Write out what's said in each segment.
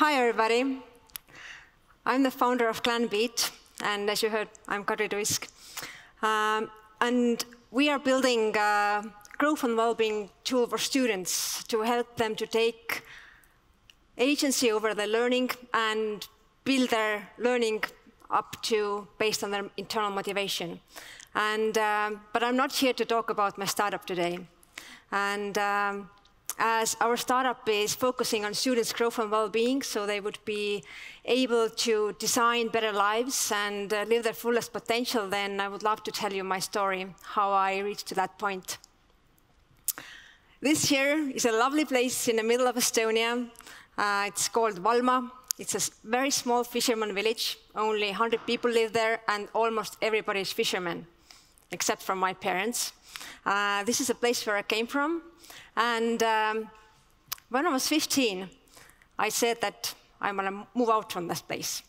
Hi, everybody. I'm the founder of Clanbeat, and as you heard, I'm Kadri Tuisk. And we are building a growth and well-being tool for students to help them to take agency over their learning and build their learning up to based on their internal motivation. And, but I'm not here to talk about my startup today. And as our startup is focusing on students' growth and well-being, so they would be able to design better lives and live their fullest potential, then I would love to tell you my story, how I reached to that point. This here is a lovely place in the middle of Estonia. It's called Valma. It's a very small fisherman village. Only 100 people live there, and almost everybody is fishermen, except for my parents. This is a place where I came from. And when I was 15, I said that I'm going to move out from this place.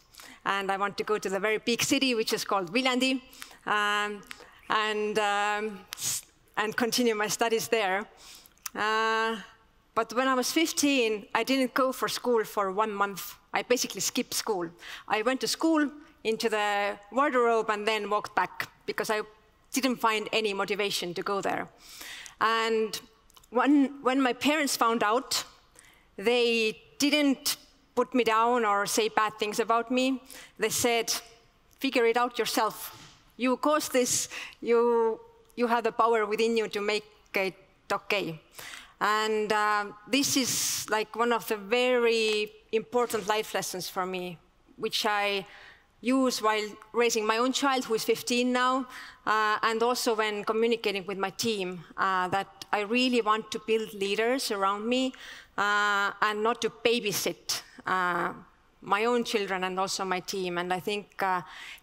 And I want to go to the very big city, which is called Viljandi, and continue my studies there. But when I was 15, I didn't go for school for 1 month. I basically skipped school. I went to school, into the wardrobe, and then walked back, because I didn't find any motivation to go there. And when my parents found out, they didn't put me down or say bad things about me. They said, figure it out yourself. You caused this. You have the power within you to make it OK. And this is like one of the very important life lessons for me, which I use while raising my own child, who is 15 now, and also when communicating with my team, that I really want to build leaders around me and not to babysit my own children and also my team. And I think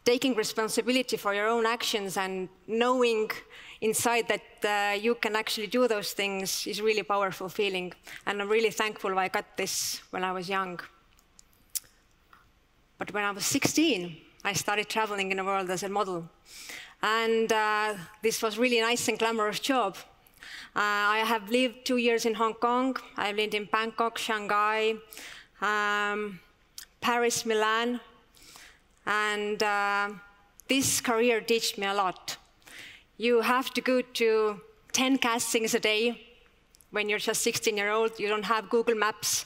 taking responsibility for your own actions and knowing inside that you can actually do those things is really a powerful feeling. And I'm really thankful I got this when I was young. But when I was 16, I started traveling in the world as a model. And this was really nice and glamorous job. I have lived 2 years in Hong Kong. I've lived in Bangkok, Shanghai, Paris, Milan. And this career taught me a lot. You have to go to 10 castings a day. When you're just 16-year-old, you don't have Google Maps.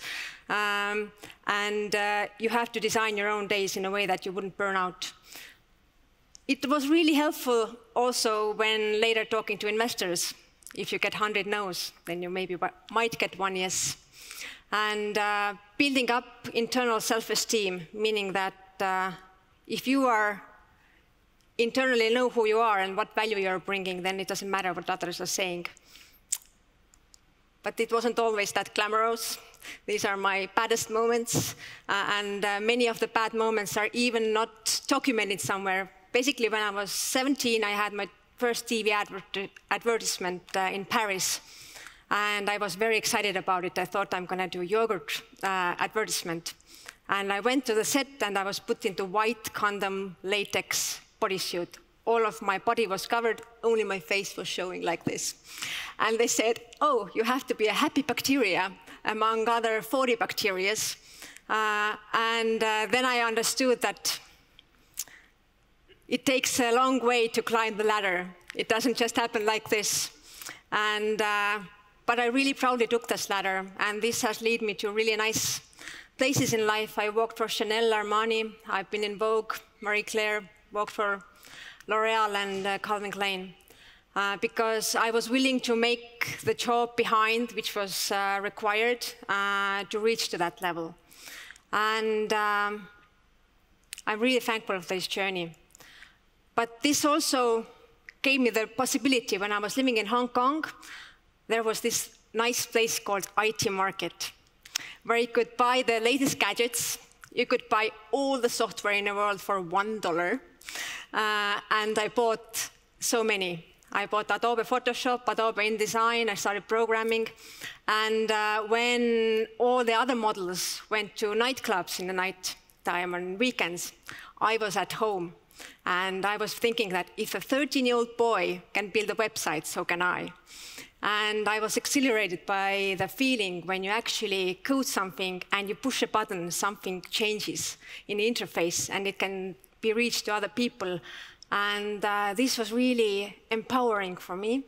You have to design your own days in a way that you wouldn't burn out. It was really helpful also when later talking to investors. If you get 100 no's, then you maybe might get one yes. And building up internal self-esteem, meaning that if you are internally know who you are and what value you're bringing, then it doesn't matter what others are saying. But it wasn't always that glamorous. These are my baddest moments, and many of the bad moments are even not documented somewhere. Basically, when I was 17, I had my first TV advertisement in Paris, and I was very excited about it. I thought I'm going to do yogurt advertisement. And I went to the set, and I was put into white condom latex bodysuit. All of my body was covered, only my face was showing like this. And they said, oh, you have to be a happy bacteria, among other 40 bacteria. Then I understood that it takes a long way to climb the ladder. It doesn't just happen like this. And, but I really proudly took this ladder, and this has led me to really nice places in life. I worked for Chanel, Armani. I've been in Vogue, Marie Claire, worked for L'Oréal and Calvin Klein, because I was willing to make the job behind, which was required to reach to that level. And I'm really thankful for this journey. But this also gave me the possibility, when I was living in Hong Kong, there was this nice place called IT Market, where you could buy the latest gadgets. You could buy all the software in the world for $1. And I bought so many. I bought Adobe Photoshop, Adobe InDesign. I started programming. And when all the other models went to nightclubs in the night time and weekends, I was at home. And I was thinking that if a 13-year-old boy can build a website, so can I. And I was exhilarated by the feeling when you actually code something and you push a button, something changes in the interface and it can be reached to other people. And this was really empowering for me.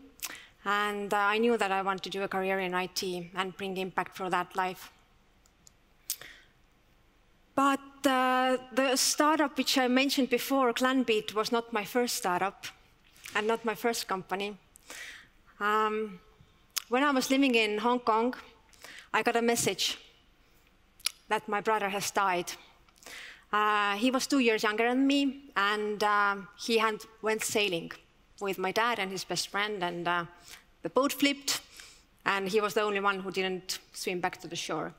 And I knew that I wanted to do a career in IT and bring impact for that life. But the startup which I mentioned before, Clanbeat, was not my first startup and not my first company. When I was living in Hong Kong, I got a message that my brother has died. He was 2 years younger than me, and he went sailing with my dad and his best friend, and the boat flipped, and he was the only one who didn't swim back to the shore.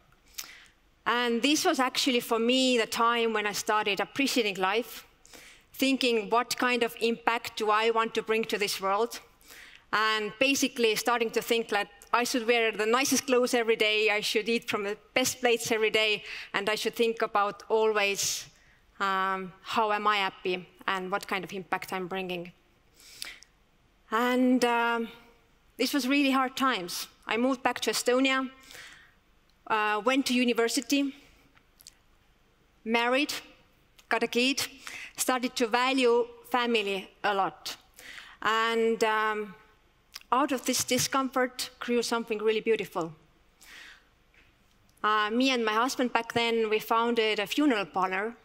And this was actually, for me, the time when I started appreciating life, thinking what kind of impact do I want to bring to this world, and basically starting to think that I should wear the nicest clothes every day, I should eat from the best plates every day, and I should think about always how am I happy and what kind of impact I'm bringing. And this was really hard times. I moved back to Estonia, went to university, married, got a kid, started to value family a lot. And out of this discomfort grew something really beautiful. Me and my husband back then, we founded a funeral parlor,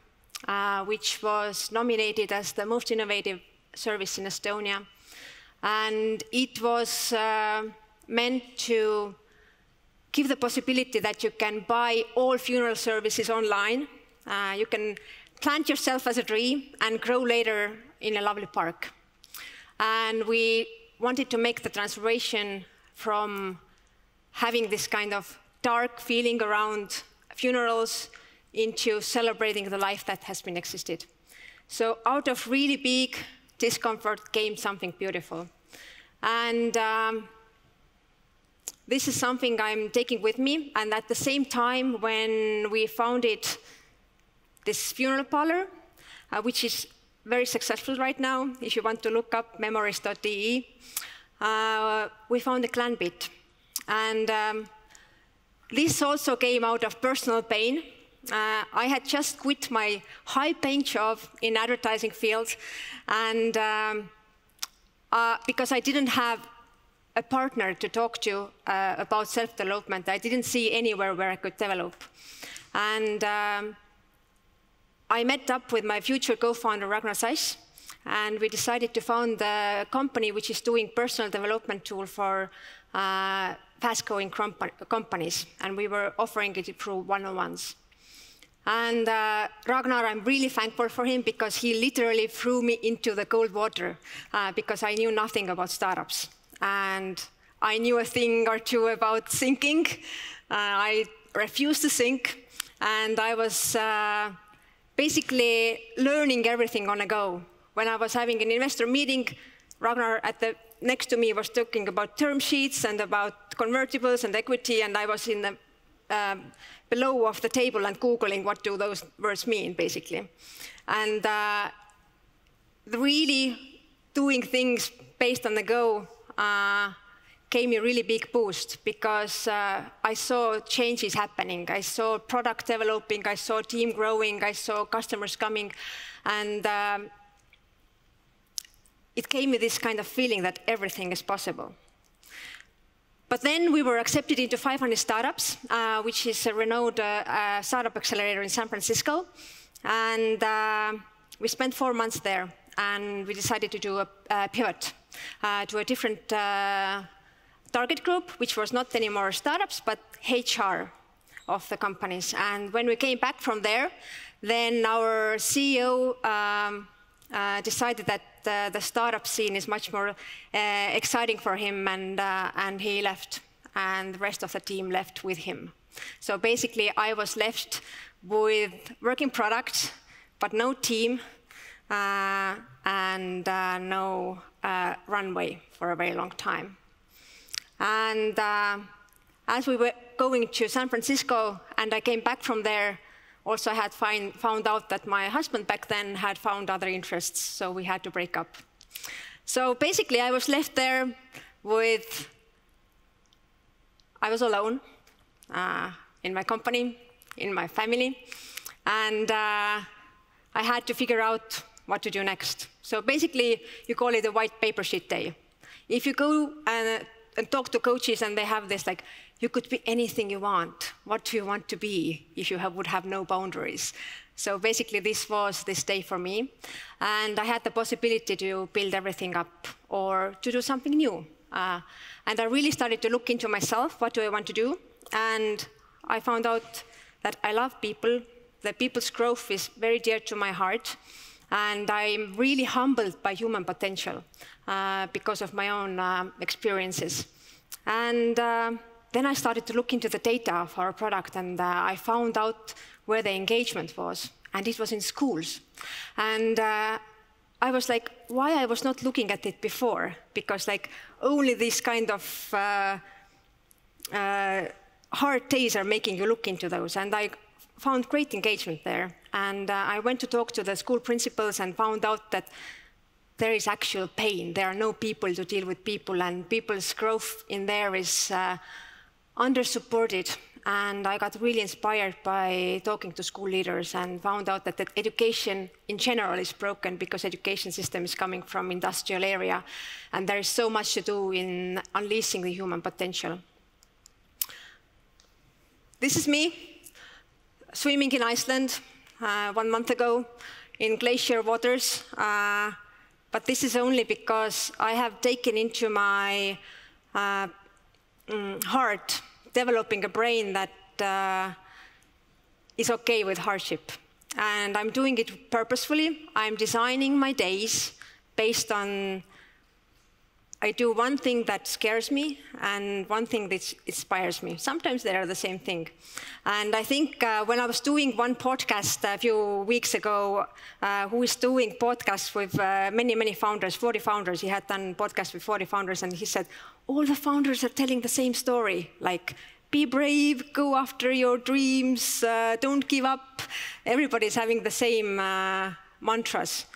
which was nominated as the most innovative service in Estonia. And it was meant to give the possibility that you can buy all funeral services online. You can plant yourself as a tree and grow later in a lovely park. And we wanted to make the transformation from having this kind of dark feeling around funerals into celebrating the life that has been existed. So out of really big discomfort came something beautiful. And this is something I'm taking with me. And at the same time, when we founded this funeral parlor, which is very successful right now. If you want to look up memories.de, we found a Clanbeat. And this also came out of personal pain. I had just quit my high-paying job in advertising field, and because I didn't have a partner to talk to about self-development, I didn't see anywhere where I could develop. And I met up with my future co-founder, Ragnar Seiss, and we decided to found a company which is doing personal development tool for fast-growing companies, and we were offering it through one-on-ones. And Ragnar, I'm really thankful for him because he literally threw me into the cold water because I knew nothing about startups. And I knew a thing or two about thinking. I refused to think, and I was basically learning everything on a go. When I was having an investor meeting, Ragnar next to me was talking about term sheets and about convertibles and equity, and I was in the below of the table and Googling what do those words mean, basically. And really doing things based on the go gave me a really big boost because I saw changes happening. I saw product developing, I saw team growing, I saw customers coming, and it gave me this kind of feeling that everything is possible. But then we were accepted into 500 Startups, which is a renowned startup accelerator in San Francisco, and we spent 4 months there, and we decided to do a pivot to a different target group, which was not anymore startups, but HR of the companies. And when we came back from there, then our CEO decided that the startup scene is much more exciting for him, and he left, and the rest of the team left with him. So basically, I was left with working products, but no team, and no runway for a very long time. And as we were going to San Francisco, and I came back from there, also I had found out that my husband back then had found other interests, so we had to break up. So basically, I was left there with I was alone in my company, in my family, and I had to figure out what to do next. So basically, you call it a white paper sheet day. If you go and talk to coaches and they have this, like, you could be anything you want. What do you want to be if you would have no boundaries? So basically, this was this day for me. And I had the possibility to build everything up or to do something new. And I really started to look into myself, what do I want to do? And I found out that I love people, that people's growth is very dear to my heart. And I'm really humbled by human potential because of my own experiences. And then I started to look into the data of our product, and I found out where the engagement was. And it was in schools. And I was like, why I was not looking at it before? Because like only these kind of hard days are making you look into those. And I found great engagement there. And I went to talk to the school principals and found out that there is actual pain. There are no people to deal with people, and people's growth in there is under-supported. And I got really inspired by talking to school leaders and found out that the education in general is broken because education system is coming from industrial area. And there is so much to do in unleashing the human potential. This is me swimming in Iceland 1 month ago in glacier waters. But this is only because I have taken into my heart developing a brain that is OK with hardship. And I'm doing it purposefully. I'm designing my days based on I do one thing that scares me and one thing that inspires me. Sometimes they are the same thing. And I think when I was doing one podcast a few weeks ago, who is doing podcasts with many, many founders, 40 founders. He had done podcasts with 40 founders, and he said, all the founders are telling the same story. Like, be brave, go after your dreams, don't give up. Everybody's having the same mantras.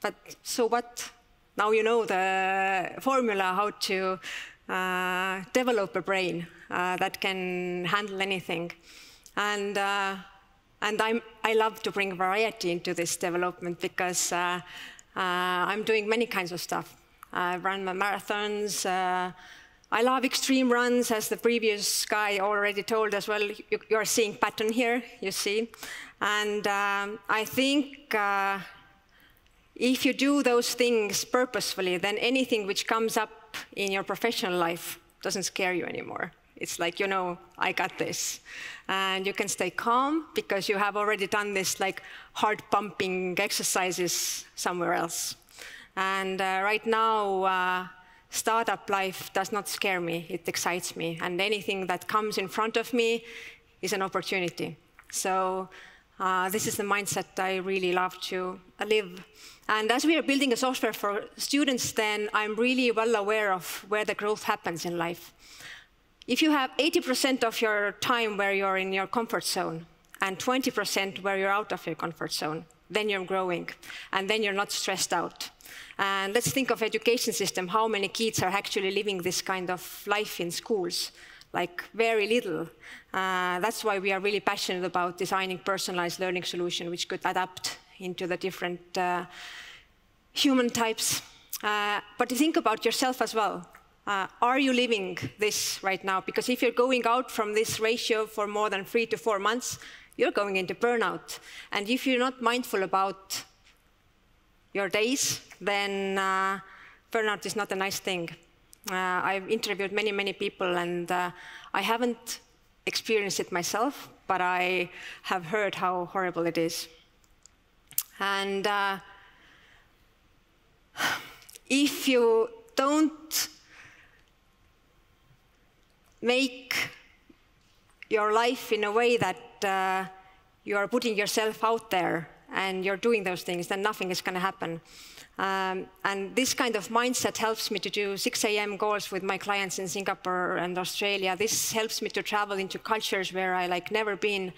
But so what? Now you know the formula how to develop a brain that can handle anything. And I love to bring variety into this development because I'm doing many kinds of stuff. I run my marathons. I love extreme runs, as the previous guy already told as well. You're seeing pattern here, you see. And I think if you do those things purposefully, then anything which comes up in your professional life doesn't scare you anymore. It's like, you know, I got this. And you can stay calm because you have already done this like heart-pumping exercises somewhere else. And right now, startup life does not scare me. It excites me. And anything that comes in front of me is an opportunity. So this is the mindset I really love to live. And as we are building a software for students, then I'm really well aware of where the growth happens in life. If you have 80% of your time where you're in your comfort zone and 20% where you're out of your comfort zone, then you're growing, and then you're not stressed out. And let's think of education system. How many kids are actually living this kind of life in schools? Like very little. That's why we are really passionate about designing personalized learning solutions which could adapt into the different human types. But think about yourself as well. Are you living this right now? Because if you're going out from this ratio for more than 3 to 4 months, you're going into burnout. And if you're not mindful about your days, then burnout is not a nice thing. I've interviewed many, many people, and I haven't experienced it myself, but I have heard how horrible it is. And if you don't make your life in a way that you are putting yourself out there and you're doing those things, then nothing is going to happen. And this kind of mindset helps me to do 6 a.m. goals with my clients in Singapore and Australia. This helps me to travel into cultures where I like never been.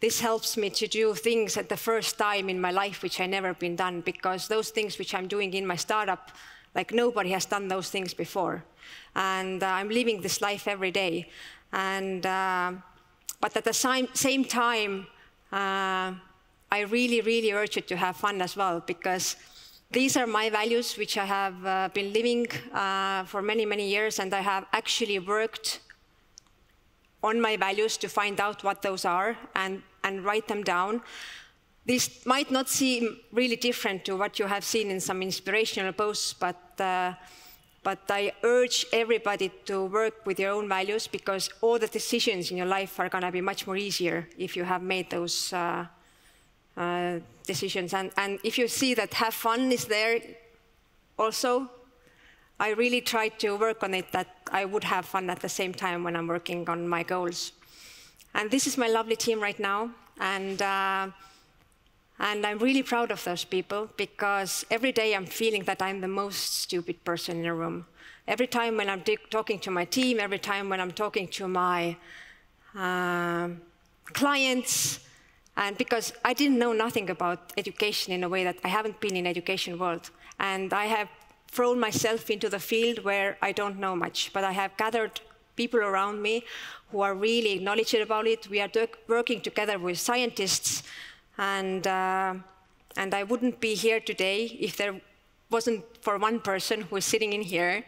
This helps me to do things at the first time in my life which I never been done, because those things which I'm doing in my startup Like nobody has done those things before. And I'm living this life every day. And, but at the same time, I really, really urge you to have fun as well, because these are my values, which I have been living for many, many years, and I have actually worked on my values to find out what those are and write them down. This might not seem really different to what you have seen in some inspirational posts, but I urge everybody to work with your own values, because all the decisions in your life are going to be much more easier if you have made those decisions. And if you see that have fun is there also, I really try to work on it, that I would have fun at the same time when I'm working on my goals. And this is my lovely team right now. And I'm really proud of those people, because every day I'm feeling that I'm the most stupid person in the room. Every time when I'm talking to my team, every time when I'm talking to my clients, and because I didn't know nothing about education in a way that I haven't been in the education world. And I have thrown myself into the field where I don't know much, but I have gathered people around me who are really knowledgeable about it. We are working together with scientists. And I wouldn't be here today if there wasn't for one person who is sitting in here,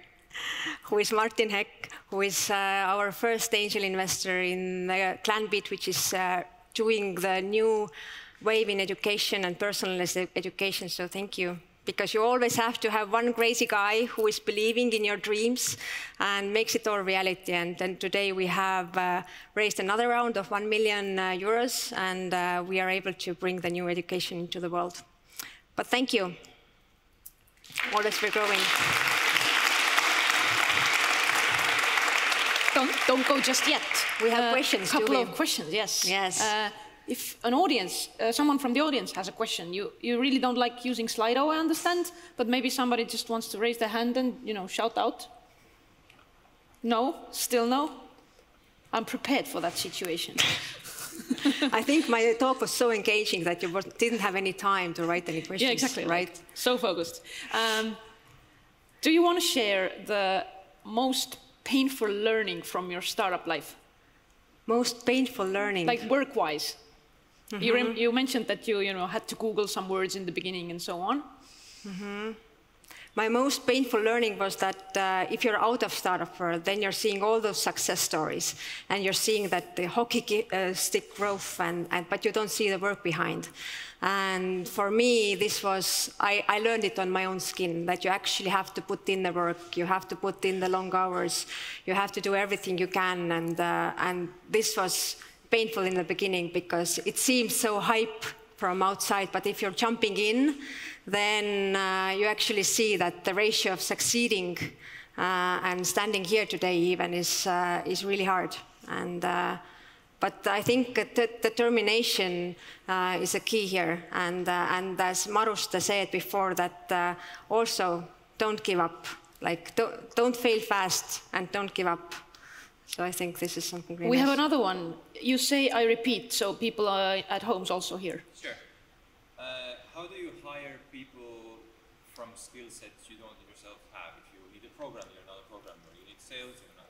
who is Martin Heck, who is our first angel investor in Clanbeat, which is doing the new wave in education and personalized education. So thank you, because you always have to have one crazy guy who is believing in your dreams and makes it all reality. And today we have raised another round of 1 million euros, and we are able to bring the new education into the world. But thank you. Always we're growing. Don't go just yet. We have questions. A couple of questions, yes. Yes. If an audience, someone from the audience has a question, you really don't like using Slido, I understand, but maybe somebody just wants to raise their hand and, you know, shout out. No? Still no? I'm prepared for that situation. I think my talk was so engaging that you didn't have any time to write any questions. Yeah, exactly. Right? So focused. Do you want to share the most painful learning from your startup life? Most painful learning? Like work-wise. Mm-hmm. You mentioned that you know, had to Google some words in the beginning and so on. Mm-hmm. My most painful learning was that if you're out of startup world, then you're seeing all those success stories, and you're seeing that the hockey stick growth, but you don't see the work behind. And for me, this was, I learned it on my own skin, that you actually have to put in the work, you have to put in the long hours, you have to do everything you can, and this was painful in the beginning, because it seems so hype from outside, but if you're jumping in, then you actually see that the ratio of succeeding and standing here today even is really hard. And, but I think determination is a key here. And as Marusta said before, that also don't give up. Like, don't fail fast and don't give up. So I think this is something really nice. We have another one. You say, I repeat, so people are at homes also here. Sure. How do you hire people from skill sets you don't yourself have? If you need a programmer, you're not a programmer. You need sales, you're not.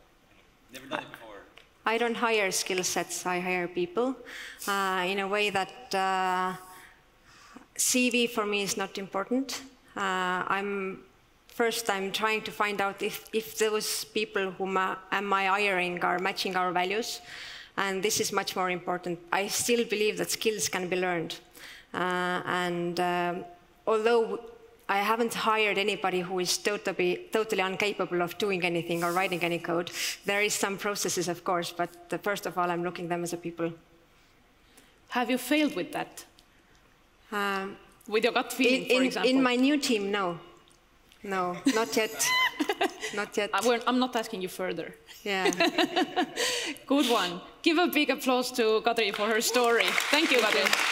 Never done it before. I don't hire skill sets. I hire people in a way that CV for me is not important. First, I'm trying to find out if those people whom am I hiring are matching our values. And this is much more important. I still believe that skills can be learned. Although I haven't hired anybody who is totally incapable of doing anything or writing any code, there is some processes, of course. But first of all, I'm looking at them as a people. Have you failed with that? With your gut feeling, for example? In my new team, no. No, not yet. Not yet. I'm not asking you further. Yeah. Good one. Give a big applause to Kadri for her story. Thank you, Kadri.